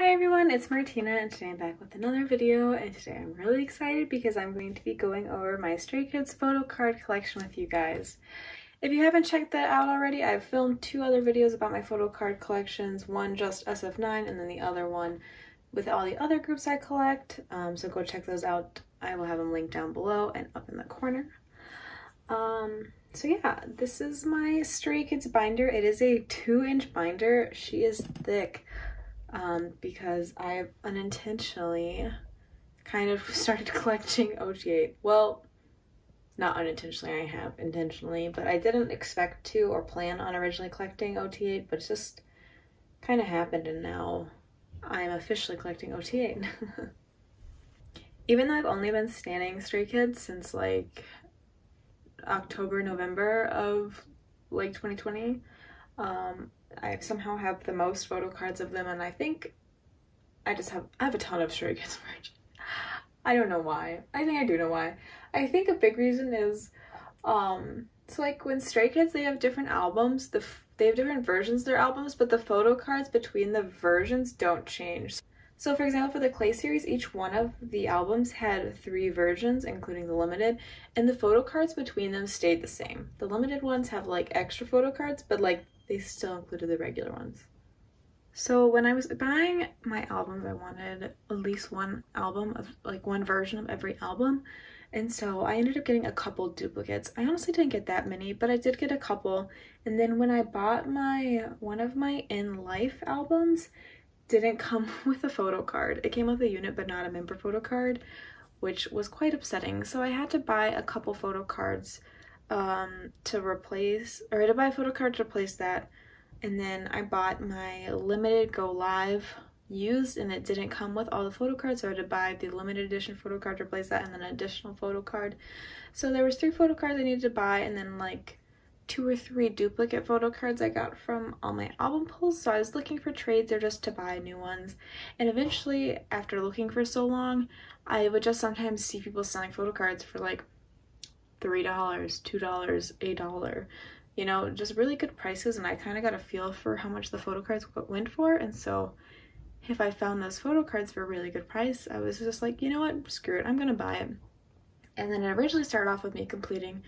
Hi everyone, it's Martina and today I'm back with another video, and today I'm really excited because I'm going to be going over my Stray Kids photo card collection with you guys. If you haven't checked that out already, I've filmed two other videos about my photo card collections, one just SF9 and then the other one with all the other groups I collect, so go check those out. I will have them linked down below and up in the corner. So yeah, this is my Stray Kids binder. It is a 2-inch binder. She is thick. Because I unintentionally kind of started collecting OT8. Well, not unintentionally, I have intentionally, but I didn't expect to or plan on originally collecting OT8, but it's just kind of happened and now I'm officially collecting OT8. Even though I've only been standing Stray Kids since like October, November of like 2020, I somehow have the most photo cards of them, and I think I just have a ton of Stray Kids merch. I don't know why. I think I do know why. I think a big reason is, so like when Stray Kids, they have different albums, they have different versions of their albums, but the photo cards between the versions don't change. So for example, for the Clé series, each one of the albums had 3 versions, including the limited, and the photo cards between them stayed the same. The limited ones have like extra photo cards, but like they still included the regular ones. So when I was buying my albums, I wanted at least one album of like one version of every album. And so I ended up getting a couple duplicates. I honestly didn't get that many, but I did get a couple. And then when I bought one of my In Life albums, didn't come with a photo card. It came with a unit, but not a member photo card, which was quite upsetting. So I had to buy a couple photo cards to buy a photo card to replace that. And then I bought my limited Go Live used, and it didn't come with all the photo cards, so I had to buy the limited edition photo card to replace that and then an additional photo card. So there was 3 photo cards I needed to buy, and then like 2 or 3 duplicate photo cards I got from all my album pulls. So I was looking for trades or just to buy new ones, and eventually, after looking for so long, I would just sometimes see people selling photo cards for like $3, $2, $1, you know, just really good prices, and I kind of got a feel for how much the photo cards went for. And so if I found those photo cards for a really good price, I was just like, you know what, screw it, I'm gonna buy it. And then it originally started off with me completing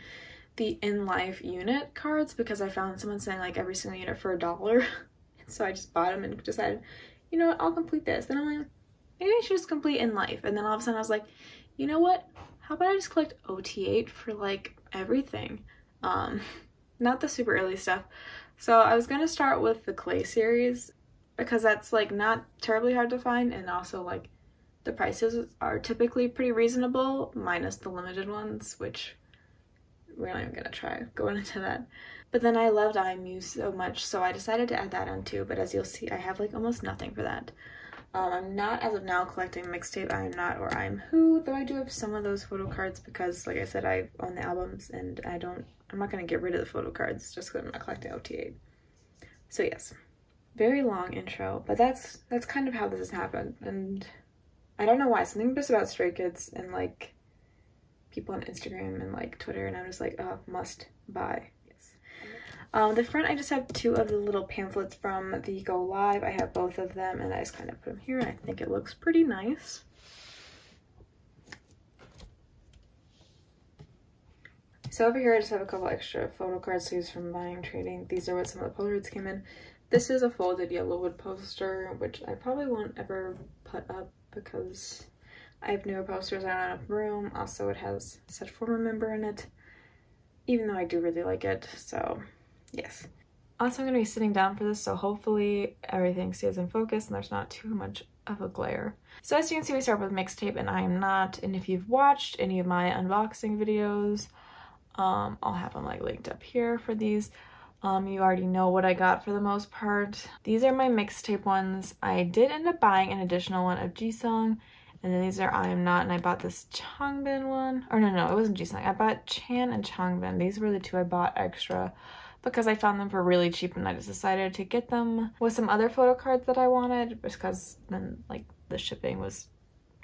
the In Life unit cards because I found someone selling like every single unit for $1. So I just bought them and decided, you know what, I'll complete this. Then I'm like, maybe I should just complete In Life. And then all of a sudden I was like, you know what, how about I just collect OT8 for like everything, not the super early stuff. So I was gonna start with the Clé series because that's like not terribly hard to find, and also like the prices are typically pretty reasonable, minus the limited ones, which we're not even gonna try going into that. But then I loved IMU so much, so I decided to add that on too. But as you'll see, I have like almost nothing for that. I'm not, as of now, collecting Mixtape, I Am Not, or I Am Who, though I do have some of those photo cards because, like I said, I own the albums and I'm not going to get rid of the photo cards just because I'm not collecting OT8. So yes, very long intro, but that's kind of how this has happened. And I don't know why, something just about Stray Kids and like people on Instagram and like Twitter, and I'm just like, must buy. The front, I just have 2 of the little pamphlets from the Go Live. I have both of them, and I just kind of put them here, and I think it looks pretty nice. So over here, I just have a couple extra photo card sleeves from buying, trading. These are what some of the Polaroids came in. This is a folded Yellow Wood poster, which I probably won't ever put up because I have newer posters, I don't have enough room. Also, it has said former member in it, even though I do really like it, so... yes. Also, I'm going to be sitting down for this, so hopefully everything stays in focus and there's not too much of a glare. So as you can see, we start with Mixtape and I Am Not, and if you've watched any of my unboxing videos, I'll have them like linked up here for these. You already know what I got for the most part. These are my Mixtape ones. I did end up buying an additional one of Jisung, and then these are I Am Not, and I bought this Changbin one. Or no, it wasn't Jisung. I bought Chan and Changbin. These were the 2 I bought extra because I found them for really cheap, and I just decided to get them with some other photo cards that I wanted because then like the shipping was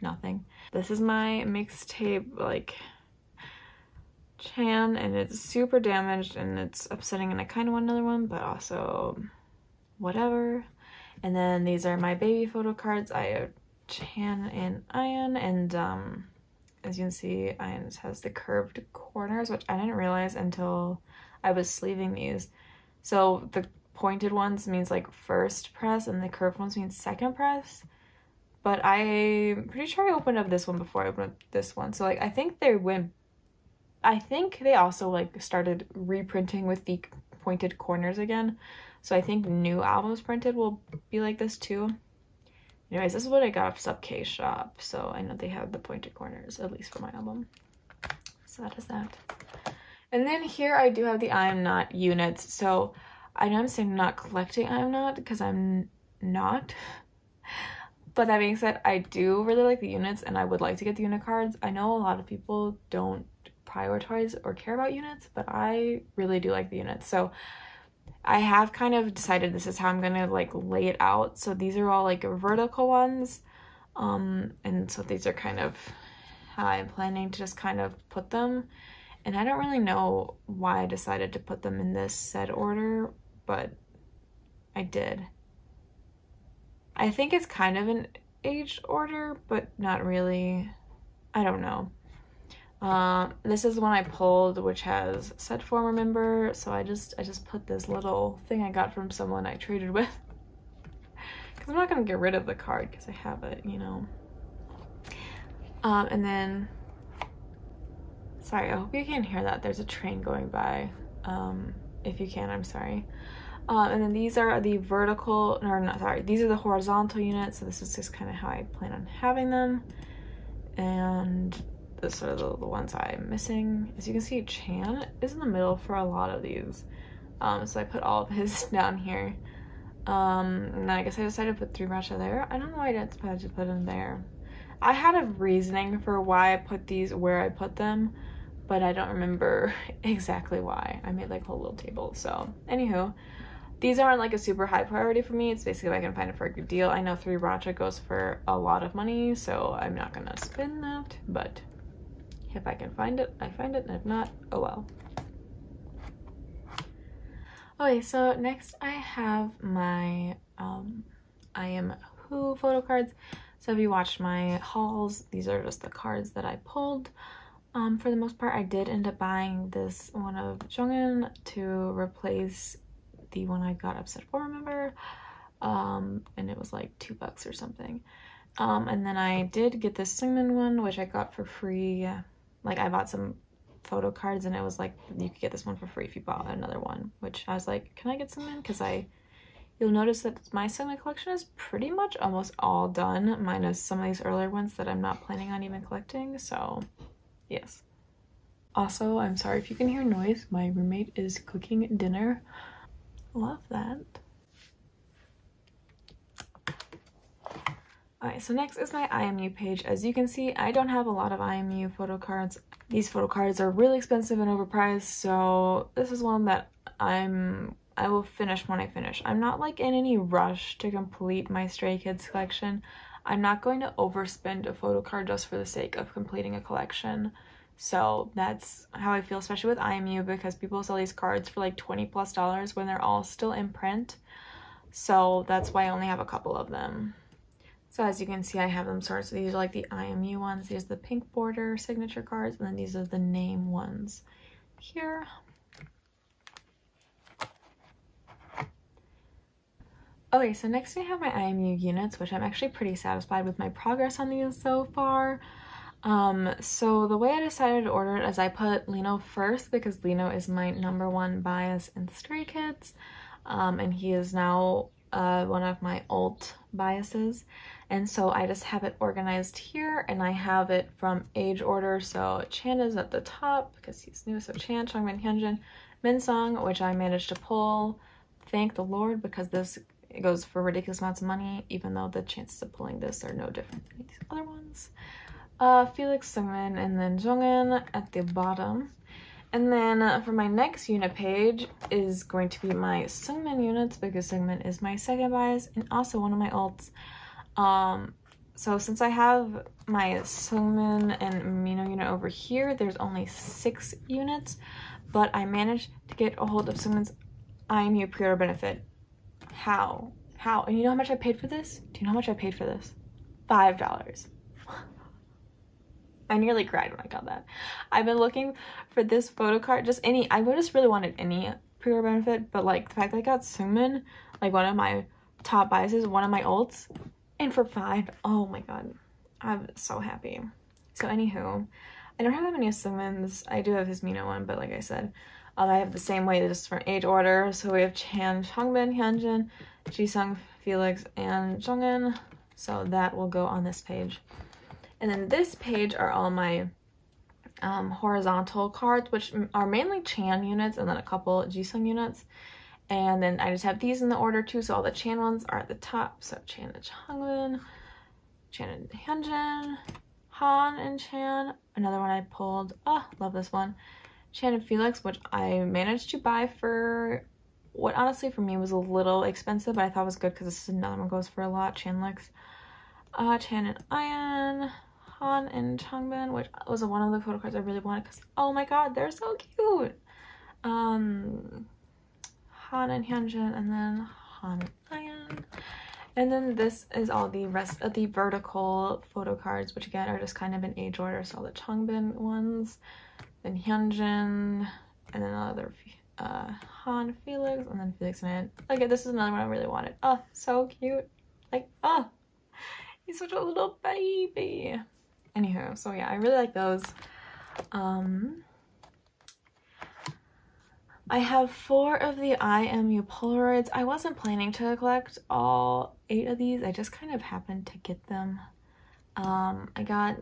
nothing. This is my Mixtape like Chan, and it's super damaged and it's upsetting, and I kind of want another one, but also whatever. And then these are my baby photo cards, I.O, Chan, and I.N. And as you can see, I.N has the curved corners, which I didn't realize until I was sleeving these. So the pointed ones means like first press and the curved ones means second press. But I'm pretty sure I opened up this one before I opened up this one. So like I think they went, I think they also like started reprinting with the pointed corners again. So I think new albums printed will be like this too. Anyways, this is what I got off Sub-K Shop. So I know they have the pointed corners, at least for my album. So that is that. And then here I do have the I Am Not units. So I know I'm saying not collecting I Am Not because I'm not. But that being said, I do really like the units and I would like to get the unit cards. I know a lot of people don't prioritize or care about units, but I really do like the units. So I have kind of decided this is how I'm gonna like lay it out. So these are all like vertical ones. And so these are kind of how I'm planning to just kind of put them. And I don't really know why I decided to put them in this set order, but I did. I think it's kind of an age order, but not really. I don't know. This is the one I pulled, which has said former member. So I just put this little thing I got from someone I traded with. Because I'm not going to get rid of the card because I have it, you know. And then, sorry, I hope you can hear that. There's a train going by. If you can, I'm sorry. And then these are the vertical, or not, sorry, these are the horizontal units. So this is just kind of how I plan on having them. And these are the ones I'm missing. As you can see, Chan is in the middle for a lot of these. So I put all of his down here. And I guess I decided to put three matcha there. I don't know why I didn't decide to put them there. I had a reasoning for why I put these where I put them, but I don't remember exactly why. I made like a whole little table. So anywho. These aren't like a super high priority for me. It's basically if I can find it for a good deal. I know 3 matcha goes for a lot of money, so I'm not gonna spend that, but if I can find it, I find it, and if not, oh well. Okay, so next I have my I Am Who photo cards. So if you watched my hauls, these are just the cards that I pulled. For the most part, I did end up buying this one of Jongin to replace the one I got upset for, remember? And it was like $2 or something. And then I did get this Seungmin one, which I got for free. Like I bought some photo cards and it was like, you could get this one for free if you bought another one, which I was like, can I get Seungmin? Cause you'll notice that my Seungmin collection is pretty much almost all done, minus some of these earlier ones that I'm not planning on even collecting. So yes. Also, I'm sorry if you can hear noise. My roommate is cooking dinner. Love that. Alright, so next is my IMU page. As you can see, I don't have a lot of IMU photo cards. These photo cards are really expensive and overpriced, so this is one that I will finish when I finish. I'm not like in any rush to complete my Stray Kids collection. I'm not going to overspend a photo card just for the sake of completing a collection. So that's how I feel, especially with IMU, because people sell these cards for like $20+ when they're all still in print. So that's why I only have a couple of them. So as you can see, I have them sorted. So these are like the IMU ones. These are the pink border signature cards, and then these are the name ones here. Okay, so next we have my IMU units, which I'm actually pretty satisfied with my progress on these so far. So the way I decided to order it is I put Lee Know first because Lee Know is my #1 bias in Stray Kids, and he is now one of my alt biases, and so I just have it organized here, and I have it from age order. So Chan is at the top because he's new, so Chan, Changbin, Hyunjin, Minseong, which I managed to pull, thank the Lord, because this it goes for ridiculous amounts of money, even though the chances of pulling this are no different than these other ones. Felix, Seungmin, and then Jongin at the bottom. And then for my next unit page is going to be my Seungmin units because Seungmin is my second bias and also one of my alts. So since I have my Seungmin and Mino unit over here, there's only 6 units, but I managed to get a hold of Seungmin's IMU pre-order benefit. How? How? And you know how much I paid for this? Do you know how much I paid for this? $5. I nearly cried when I got that. I've been looking for this photo card, just any, I just really wanted any pre-order benefit, but like the fact that I got Seungmin, like one of my top buys, is one of my ults, and for $5, oh my god, I'm so happy. So anywho, I don't have that many of Seungmin's. I do have his Mino one, but like I said, I have the same way, just from age order. So we have Chan, Changbin, Hyunjin, Jisung, Felix, and Jongin. So that will go on this page. And then this page are all my horizontal cards, which are mainly Chan units and then a couple Jisung units. And then I just have these in the order too. So all the Chan ones are at the top. So Chan and Changbin, Chan and Hyunjin, Han and Chan. Another one I pulled. Oh, love this one. Chan and Felix, which I managed to buy for what honestly for me was a little expensive, but I thought was good because this is another one goes for a lot. Chanlix, Chan and I.N, Han and Changbin, which was one of the photo cards I really wanted because oh my god, they're so cute. Han and Hyunjin, and then Han and I.N. And then this is all the rest of the vertical photo cards, which again are just kind of in age order. So all the Changbin ones, then Hyunjin, and then another Han, Felix, and then Felix and I. Okay, this is another one I really wanted. Oh, so cute. Like, oh, he's such a little baby. Anywho, so yeah, I really like those. I have 4 of the IMU Polaroids. I wasn't planning to collect all 8 of these. I just kind of happened to get them. I got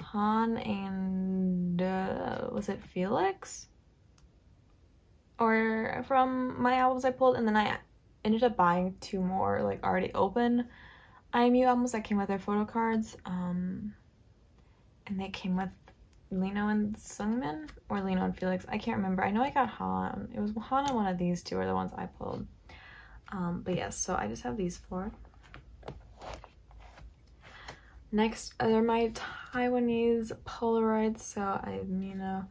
Han and was it Felix? Or from my albums I pulled, and then I ended up buying 2 more like already open IMU albums that came with their photo cards. And they came with Lee Know and Seungmin, or Lee Know and Felix. I can't remember. I know I got Han. It was Han and one of these two are the ones I pulled. But yes, so I just have these 4. Next are my Taiwanese Polaroids. So I have Mino,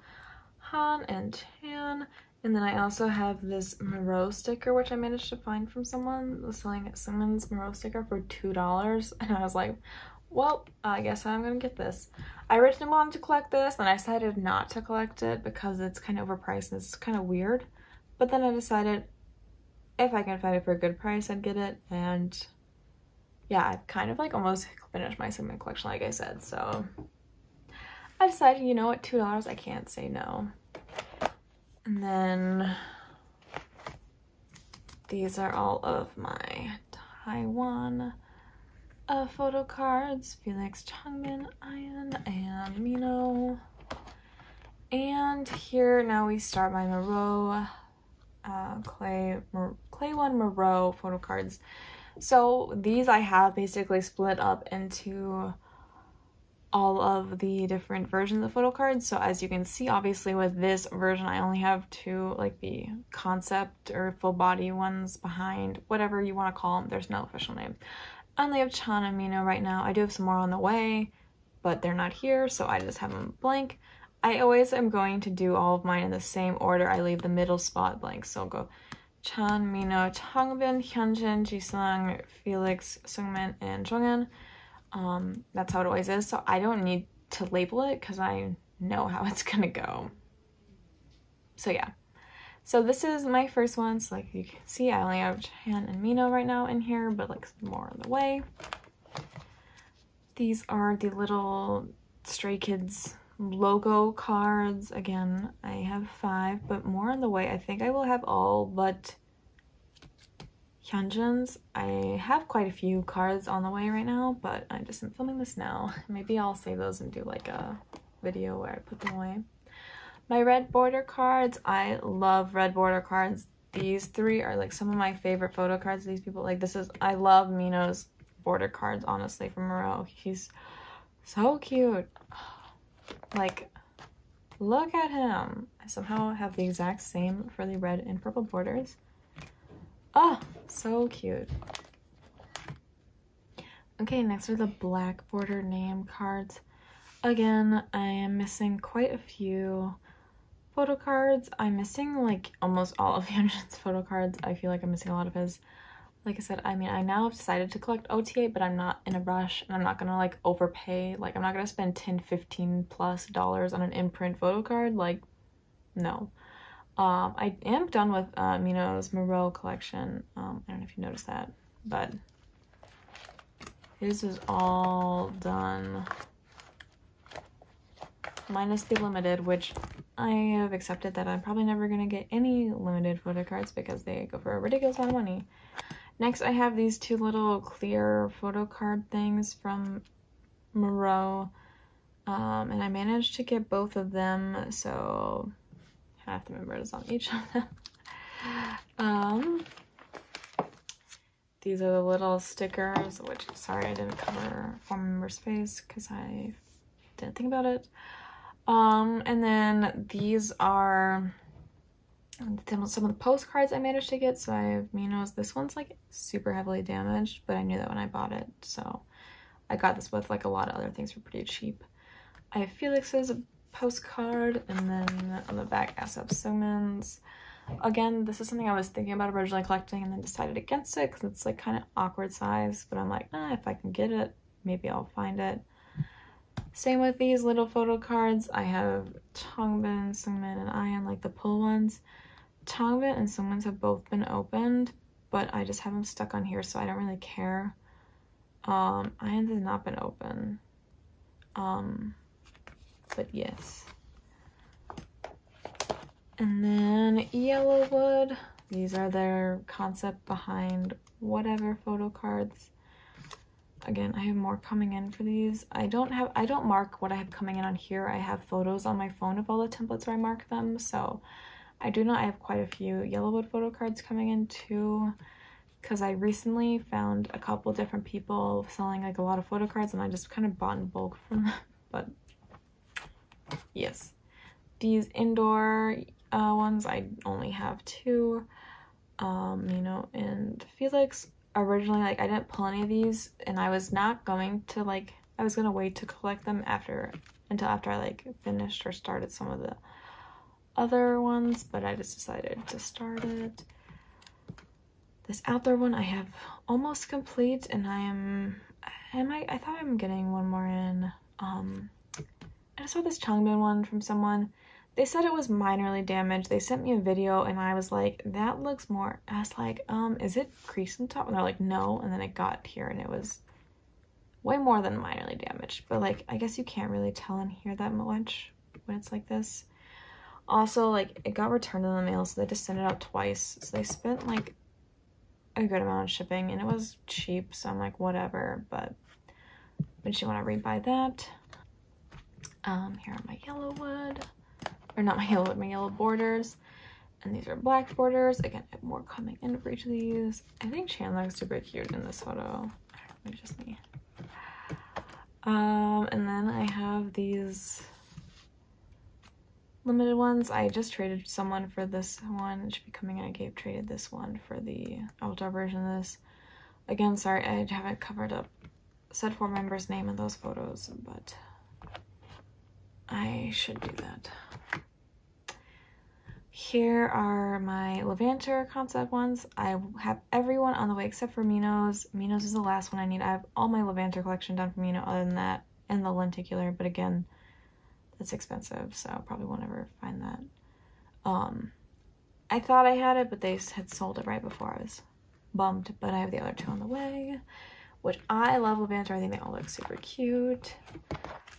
Han, and Chan. And then I also have this Moreau sticker, which I managed to find from someone. Was selling someone's Moreau sticker for $2. And I was like, well, I guess I'm going to get this. I originally wanted to collect this, and I decided not to collect it because it's kind of overpriced and it's kind of weird. But then I decided if I can find it for a good price, I'd get it. And yeah, I've kind of like almost finished my Seungmin collection, like I said, so I decided, you know what, $2, I can't say no. And then these are all of my Taiwan photo cards, Felix, Changmin, I.N, and Mino. And here now we start my Moreau, Clé 1 Moreau photo cards. So these I have basically split up into all of the different versions of photo cards. So as you can see, obviously with this version, I only have 2, like the concept or full body ones behind, whatever you want to call them. There's no official name. I only have Chan and Mino right now. I do have some more on the way, but they're not here. So I just have them blank. I always am going to do all of mine in the same order. I leave the middle spot blank. So I'll go Chan, Mino, Changbin, Hyunjin, Jisung, Felix, Seungmin, and Jongin. That's how it always is, so I don't need to label it because I know how it's gonna go. So yeah, so this is my first one. So like you can see, I only have Chan and Mino right now in here, but like more on the way. These are the little Stray Kids logo cards. Again, I have 5, but more on the way. I think I will have all but Hyunjin's. I have quite a few cards on the way right now, but I just am filming this now. Maybe I'll save those and do like a video where I put them away. My red border cards. I love red border cards. These 3 are like some of my favorite photo cards. These people like this is, I love Mino's border cards, honestly, from Moreau. He's so cute. Like, look at him. I somehow have the exact same for the red and purple borders. Oh, so cute. Okay, next are the black border name cards. Again, I am missing quite a few photo cards. I'm missing like almost all of Hyunjin's photo cards. I feel like I'm missing a lot of his. Like I said, I mean, I now have decided to collect OT8, but I'm not in a rush, and I'm not gonna like overpay. Like, I'm not gonna spend $10–$15+ on an imprint photo card. Like, no. I am done with Mino's Moreau collection. I don't know if you noticed that, but his is all done, minus the limited, which I have accepted that I'm probably never gonna get any limited photo cards because they go for a ridiculous amount of money. Next, I have these two little clear photo card things from Moreau, and I managed to get both of them, so half the member is on each of them. These are the little stickers, which, sorry, I didn't cover former member space because I didn't think about it. And then these are some of the postcards I managed to get. So I have Mino's. This one's like super heavily damaged, but I knew that when I bought it, so I got this with like a lot of other things for pretty cheap. I have Felix's postcard, and then on the back I have Seungmin's. Again, this is something I was thinking about originally collecting and then decided against it because it's like kind of awkward size, but I'm like, if I can get it, maybe I'll find it. Same with these little photo cards. I have Changbin, Seungmin, and I Am, like the pull ones. Changbin and Seungmin's have both been opened, but I just have them stuck on here, so I don't really care. I Am has not been open. But yes. And then Yellow Wood. These are their concept behind whatever photo cards. Again, I have more coming in for these. I don't mark what I have coming in on here. I have photos on my phone of all the templates where I mark them, so I have quite a few Yellowwood photo cards coming in too, because I recently found a couple different people selling like a lot of photo cards, and I just kind of bought in bulk from them. But yes, these indoor ones, I only have two, and Felix. Originally, like, I didn't pull any of these, and I was not going to, like, I was gonna wait to collect them until after I like finished or started some of the other ones, but I just decided to start it. This outdoor one I have almost complete, and I thought I'm getting one more in. I just saw this Changbin one from someone. They said it was minorly damaged. They sent me a video, and I was like, that looks more... I was like, is it creased on top? And they're like, no. And then it got here, and it was way more than minorly damaged. But, like, I guess you can't really tell in here that much when it's like this. Also, like, it got returned in the mail, so they just sent it out twice. So they spent, like, a good amount on shipping, and it was cheap, so I'm like, whatever. But I just want to rebuy that. Here are my Yellowwood... Or not my yellow, but my yellow borders. And these are black borders. Again, I have more coming in for each of these. I think Chan looks super cute in this photo. Maybe just me. And then I have these limited ones. I just traded someone for this one. It should be coming in. Traded this one for the outdoor version of this. Again, sorry, I haven't covered up said former member's name in those photos, but I should do that. Here are my Levanter concept ones. I have everyone on the way except for Mino's. Mino's is the last one I need. I have all my Levanter collection done for Mino other than that, and the lenticular, but again, that's expensive, so I probably won't ever find that. I thought I had it, but they had sold it right before. I was bummed, but I have the other two on the way, which I love Levanter. I think they all look super cute.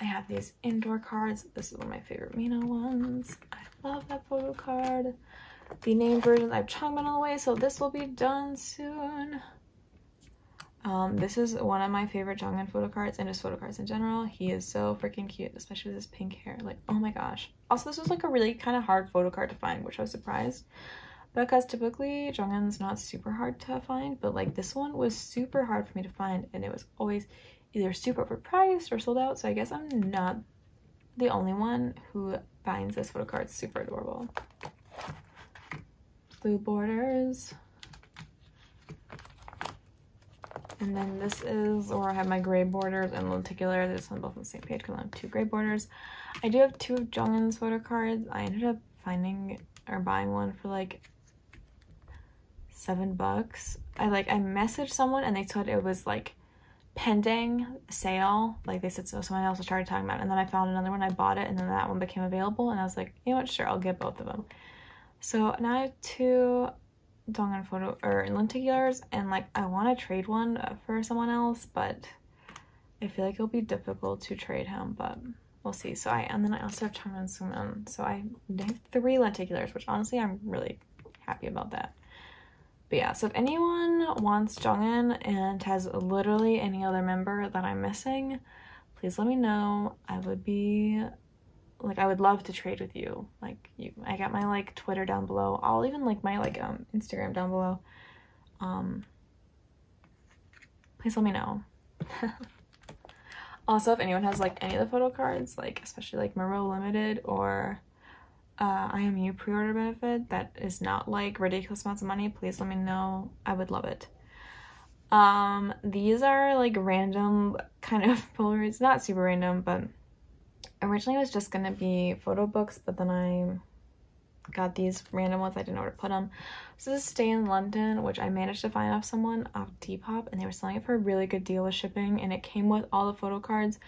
I have these indoor cards. This is one of my favorite Mino ones. I love that photo card. The named versions, I have Changmin on the way, so this will be done soon. This is one of my favorite Jongin photo cards, and just photo cards in general. He is so freaking cute, especially with his pink hair. Like, oh my gosh. Also, this was like a really kind of hard photo card to find, which I was surprised, because typically Jongin's not super hard to find, but like this one was super hard for me to find, and it was always either super overpriced or sold out, so I guess I'm not the only one who finds this photo card super adorable. Blue borders. And then this is where I have my gray borders and lenticular. This one both on the same page because I have two gray borders. I do have two of Jongin's photo cards. I ended up finding or buying one for like $7. I messaged someone and they said it was like pending sale, like they said, so someone else started talking about it, and then I found another one, I bought it, and then that one became available, and I was like, you know what, sure, I'll get both of them. So now I have two Jongin photo or lenticulars, and like I want to trade one for someone else, but I feel like it'll be difficult to trade him, but we'll see. So and then I also have Changmin and Seungmin, so I have three lenticulars, which honestly I'm really happy about that. But yeah, so if anyone wants Jongin and has literally any other member that I'm missing, please let me know. I would love to trade with you. I got my Twitter down below. I'll even my Instagram down below. Please let me know. Also, if anyone has any of the photo cards, especially Moreau Limited or IMU pre-order benefit that is not ridiculous amounts of money, please let me know. I would love it. These are random kind of Polaroids, not super random, but originally it was just gonna be photo books, but then I got these random ones. I didn't know where to put them. So this is Stay in London, which I managed to find off someone off Depop, and they were selling it for a really good deal with shipping, and it came with all the photo cards.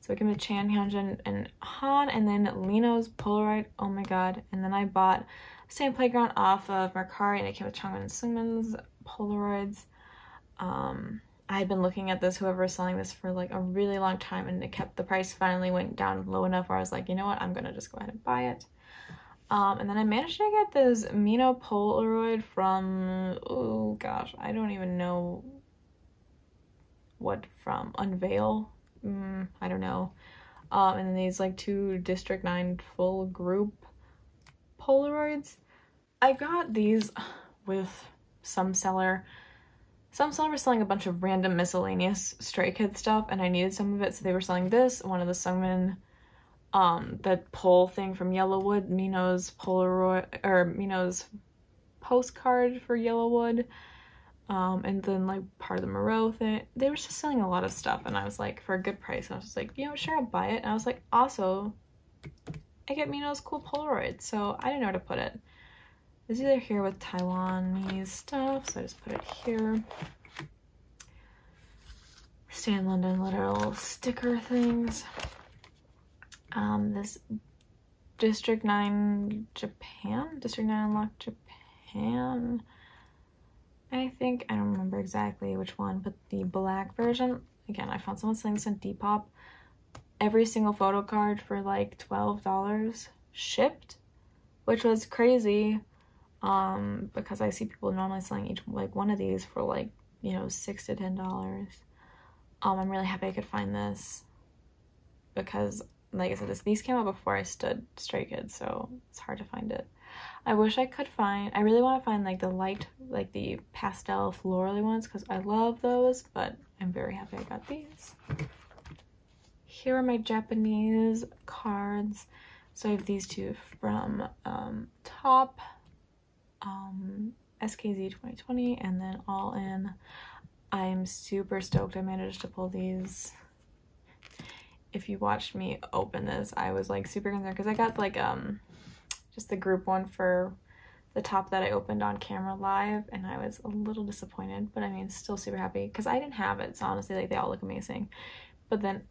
So it came with Chan, Hyunjin, and Han, and then Lee Know's Polaroid. Oh my god. And then I bought Stay in Playground off of Mercari, and it came with Changbin and Seungmin's Polaroids. I had been looking at this, whoever was selling this, for a really long time, and the price finally went down low enough where I was like, you know what, I'm gonna just go ahead and buy it. And then I managed to get this Mino Polaroid from, oh gosh, I don't even know what from, Unveil? I don't know. And then these two District 9 full group Polaroids. I got these with some seller. Some seller was selling a bunch of random miscellaneous Stray Kids stuff, and I needed some of it, so they were selling this, one of the Seungmin, the pole thing from Yellow Wood, Mino's Polaroid, or Mino's postcard for Yellow Wood, and then part of the Moreau thing. They were just selling a lot of stuff, and I was for a good price, and I was just you know, sure, I'll buy it. And I was also, I get Mino's cool Polaroid, so I didn't know where to put it. It's either here with Taiwanese stuff, so I just put it here. Stay in London literal sticker things. This District 9 Japan? District 9 Unlocked Japan? I think, I don't remember exactly which one, but the black version. Again, I found someone selling this on Depop. Every single photo card for $12 shipped, which was crazy. Because I see people normally selling each one of these for $6 to $10. I'm really happy I could find this, because like I said, these came out before I stood Stray Kids, so it's hard to find it. I wish I could find, I really want to find the light, the pastel florally ones, because I love those, but I'm very happy I got these. Here are my Japanese cards. So I have these two from Top, SKZ 2020, and then All In. I'm super stoked I managed to pull these. If you watched me open this, I was super concerned because I got just the group one for the Top that I opened on camera live, and I was a little disappointed, but I mean, still super happy because I didn't have it, so honestly they all look amazing. But then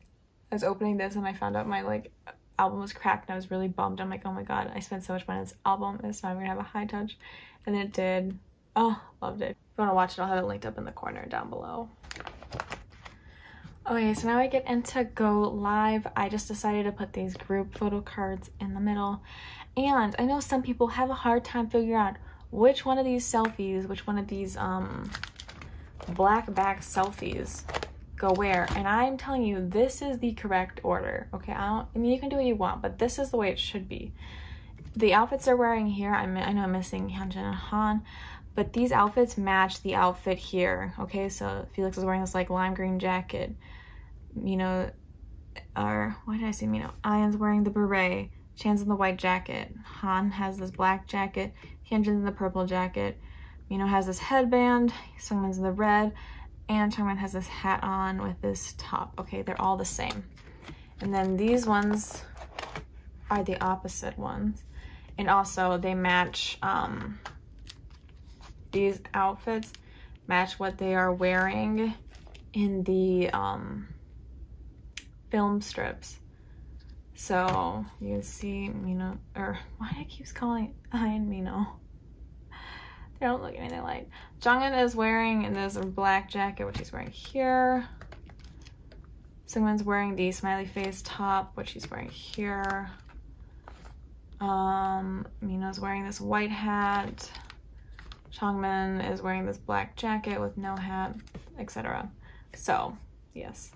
I was opening this and I found out my album was cracked, and I was really bummed. I'm like, oh my god, I spent so much money on this album, and so I'm gonna have a high touch, and it did. Oh, loved it. If you want to watch it, I'll have it linked up in the corner down below. Okay, so now I get into Go Live. I just decided to put these group photo cards in the middle, and I know some people have a hard time figuring out which one of these selfies, which one of these black back selfies go where, and I'm telling you, this is the correct order. Okay, I mean you can do what you want, but this is the way it should be. The outfits they're wearing here, I know I'm missing Hyunjin and Han, but these outfits match the outfit here. Okay, so Felix is wearing this lime green jacket, Ian's wearing the beret, Chan's in the white jacket, Han has this black jacket, Hyunjin's in the purple jacket, has this headband, Seungmin's in the red, and Changmin has this hat on with this top. Okay, they're all the same. And then these ones are the opposite ones. And also they match these outfits match what they are wearing in the film strips. So you can see Mino, or why do I keep calling I and Mino? They don't look anything like. Jongin is wearing in this black jacket, which he's wearing here. Seungmin's wearing the smiley face top, which he's wearing here. Mino's wearing this white hat. Changmin is wearing this black jacket with no hat, etc. So, yes,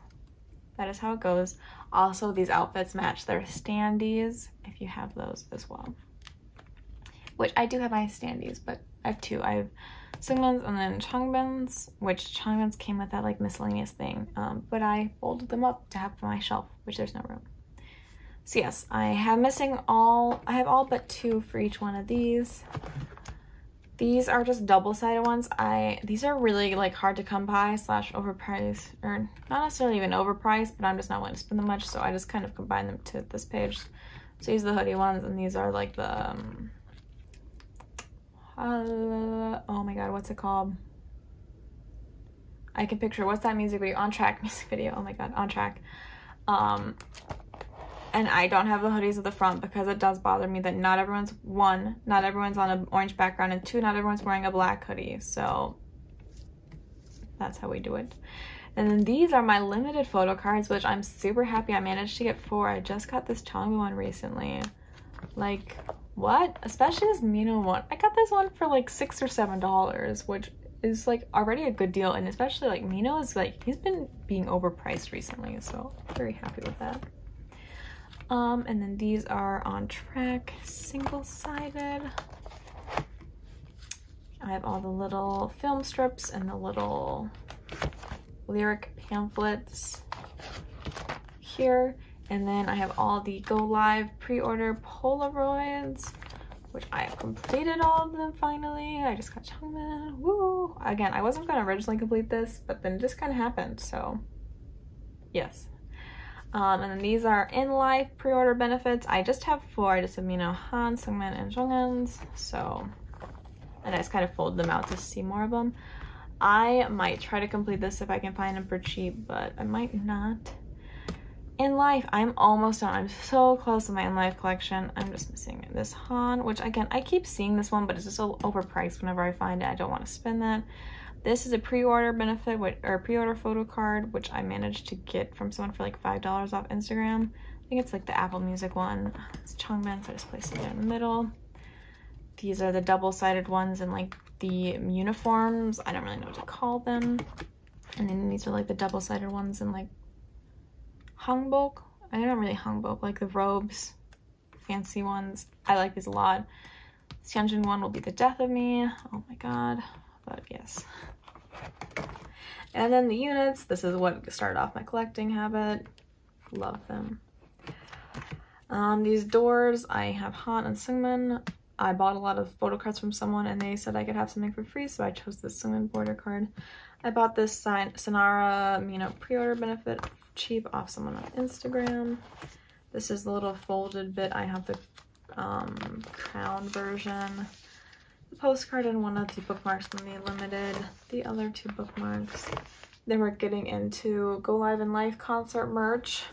that is how it goes. Also, these outfits match their standees, if you have those as well. Which I do have my standees, but I have two. I have Seungmin's and then Changbin's, which Changbin's came with that like miscellaneous thing, but I folded them up to have for my shelf, which there's no room. So yes, I have all but two for each one of these. These are just double-sided ones. These are really like hard to come by / overpriced, or not necessarily even overpriced, but I'm just not willing to spend them much, so I just kind of combine them to this page. So these are the hoodie ones, and these are like the, oh my god, what's it called? I can picture, what's that music video? On Track music video, oh my god, On Track. And I don't have the hoodies at the front because it does bother me that not everyone's, one, not everyone's on an orange background, and two, not everyone's wearing a black hoodie. So that's how we do it. And then these are my limited photo cards, which I'm super happy I managed to get 4. I just got this Changbin one recently. Like, what? Especially this Mino one. I got this one for like $6 or $7, which is like already a good deal. And especially like Mino is like, he's been being overpriced recently. So I'm very happy with that. And then these are On Track, single-sided. I have all the little film strips and the little lyric pamphlets here. And then I have all the Go Live pre-order Polaroids, which I have completed all of them finally. I just got Changmin, woo! Again, I wasn't gonna originally complete this, but then it just kinda happened, so yes. And then these are In Life pre-order benefits. I just have 4. I just have Mino, Han, Seungmin, and Jongins. So, and I just kind of fold them out to see more of them. I might try to complete this if I can find them for cheap, but I might not. In Life, I'm almost done. I'm so close to my In Life collection. I'm just missing this Han, which again, I keep seeing this one, but it's just so overpriced whenever I find it. I don't want to spend that. This is a pre-order benefit, or pre-order photo card, which I managed to get from someone for like $5 off Instagram. I think it's like the Apple Music one. It's Changbin, so I just placed it in the middle. These are the double-sided ones and like the uniforms. I don't really know what to call them. And then these are like the double-sided ones and like hanbok. I don't really hanbok, like the robes, fancy ones. I like these a lot. This Hyunjin one will be the death of me. Oh my god. But yes. And then the units, this is what started off my collecting habit. Love them. These doors, I have Han and Seungmin. I bought a lot of photo cards from someone and they said I could have something for free, so I chose this Seungmin border card. I bought this Sonara Mino pre-order benefit cheap off someone on Instagram. This is the little folded bit. I have the crown version. The postcard and one of the bookmarks from the limited, the other 2 bookmarks. Then we're getting into Go Live and Life concert merch.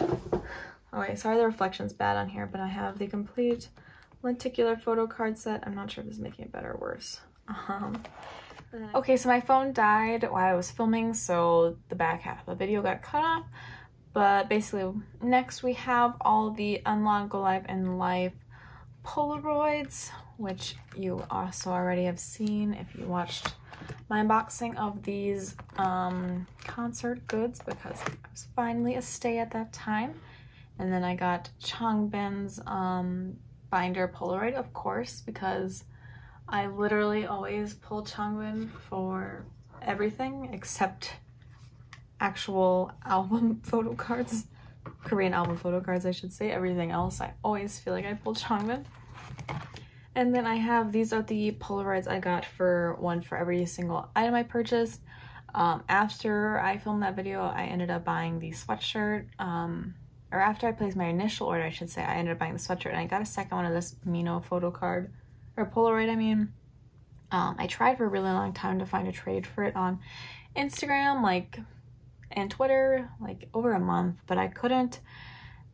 Oh wait, sorry the reflection's bad on here, but I have the complete lenticular photo card set. I'm not sure if this is making it better or worse. Okay, so my phone died while I was filming, so the back half of the video got cut off. But basically, next we have all the Unlock, Go Live, and Live Polaroids, which you also already have seen if you watched my unboxing of these concert goods, because I was finally a stay at that time. And then I got Changbin's binder Polaroid, of course, because I literally always pull Changbin for everything except actual album photo cards, Korean album photo cards, I should say. Everything else, I always feel like I pulled Changbin. And then I have, these are the Polaroids I got for one for every single item I purchased. After I filmed that video, I ended up buying the sweatshirt or after I placed my initial order, I should say, I ended up buying the sweatshirt, and I got a second one of this Mino photo card, or Polaroid, I mean. I tried for a really long time to find a trade for it on Instagram, and Twitter, over a month, but I couldn't.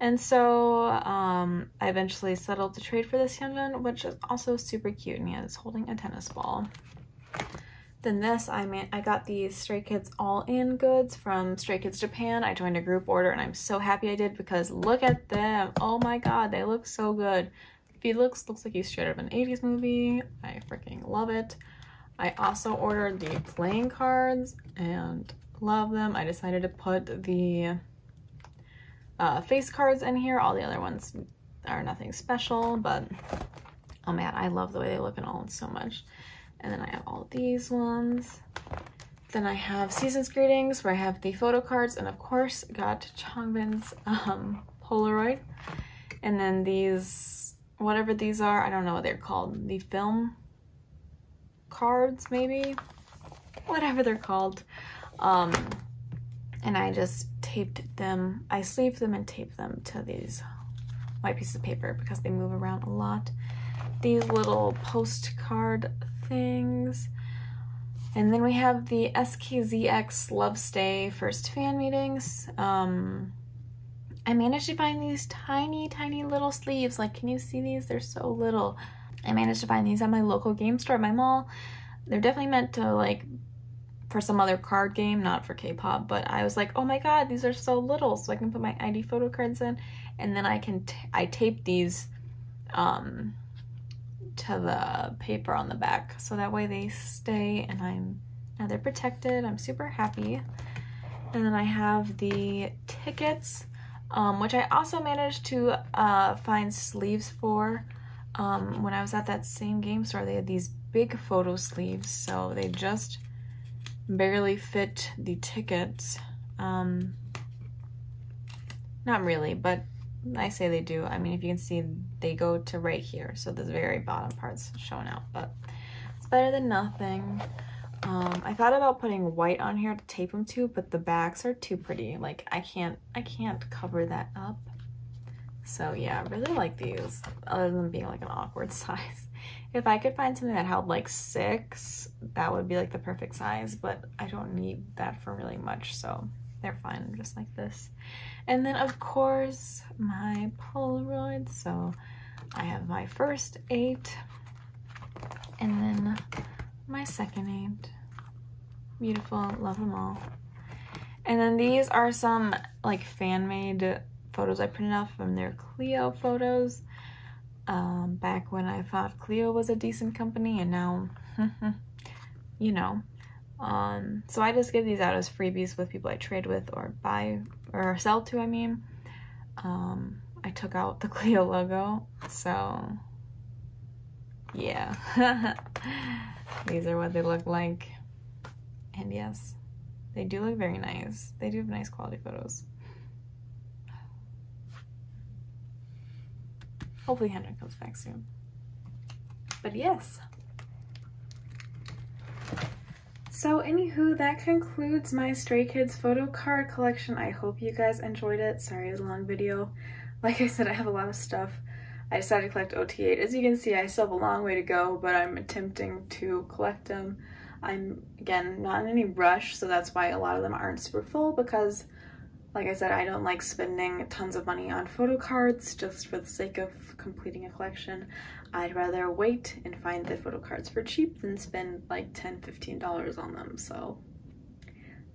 And so, I eventually settled to trade for this Hyunjin, which is also super cute, and he is holding a tennis ball. Then this, I got these Stray Kids All In goods from Stray Kids Japan. I joined a group order, and I'm so happy I did, because look at them. Oh my god, they look so good. Felix looks like he's straight out of an 80s movie. I freaking love it. I also ordered the playing cards, and love them. I decided to put the face cards in here. All the other ones are nothing special, but oh man, I love the way they look and all so much. And then I have all these ones. Then I have Season's Greetings, where I have the photo cards, and of course got Changbin's Polaroid. And then these, whatever these are, I don't know what they're called, the film cards maybe? Whatever they're called. And I just taped them, I sleeved them and taped them to these white pieces of paper because they move around a lot. These little postcard things. And then we have the SKZX Love Stay First Fan Meetings. I managed to find these tiny little sleeves. Can you see these? They're so little. I managed to find these at my local game store at my mall. They're definitely meant to for some other card game, not for K-pop, but I was like, oh my god, these are so little, so I can put my ID photo cards in, and then I tape these to the paper on the back, so that way they stay, and now they're protected. I'm super happy. And then I have the tickets, which I also managed to find sleeves for. When I was at that same game store, they had these big photo sleeves, so they just barely fit the tickets. Not really, but I say they do. I mean, if you can see, they go to right here, so the very bottom part's shown out, but it's better than nothing. I thought about putting white on here to tape them to, but the backs are too pretty. I can't cover that up. So yeah, I really like these, other than being an awkward size. If I could find something that held 6, that would be the perfect size, but I don't need that for really much, so they're fine just like this. And then of course my Polaroid, so I have my first 8 and then my second 8. Beautiful, love them all. And then these are some fan-made photos I printed off from their Clio photos. Back when I thought Clio was a decent company, and now, you know. So I just give these out as freebies with people I trade with or buy, or sell to, I mean. I took out the Clio logo, so yeah. These are what they look like. And yes, they do look very nice. They do have nice quality photos. Hopefully Henrik comes back soon. But yes. So anywho, that concludes my Stray Kids photo card collection. I hope you guys enjoyed it. Sorry, it was a long video. Like I said, I have a lot of stuff. I decided to collect OT8. As you can see, I still have a long way to go, but I'm attempting to collect them. I'm, again, not in any rush, so that's why a lot of them aren't super full, because like I said, I don't like spending tons of money on photo cards just for the sake of completing a collection. I'd rather wait and find the photo cards for cheap than spend $10, $15 on them, so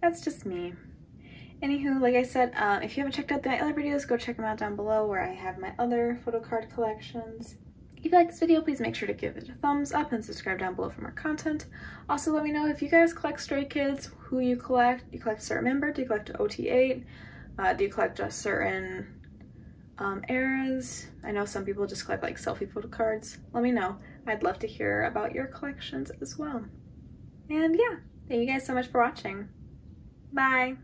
that's just me. Anywho, like I said, if you haven't checked out my other videos, go check them out down below where I have my other photo card collections. If you like this video, please make sure to give it a thumbs up and subscribe down below for more content. Also, let me know if you guys collect Stray Kids, who you collect. Do you collect a certain member? Do you collect OT8? Do you collect just certain eras? I know some people just collect selfie photo cards. Let me know. I'd love to hear about your collections as well. And yeah, thank you guys so much for watching. Bye!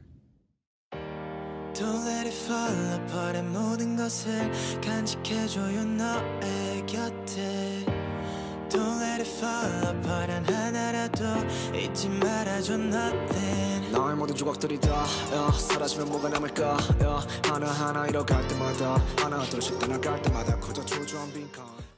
Don't let it fall apart. 모든 것을 간직해줘요 너의 곁에. Don't let it fall apart. 나라도 잊지 말아줘 nothing 나의 모든 조각들이 다 사라지면 뭐가 남을까 하나하나 잃어갈 때마다 하나 둘씩 떠나갈 때마다 커져 초조한 빈칸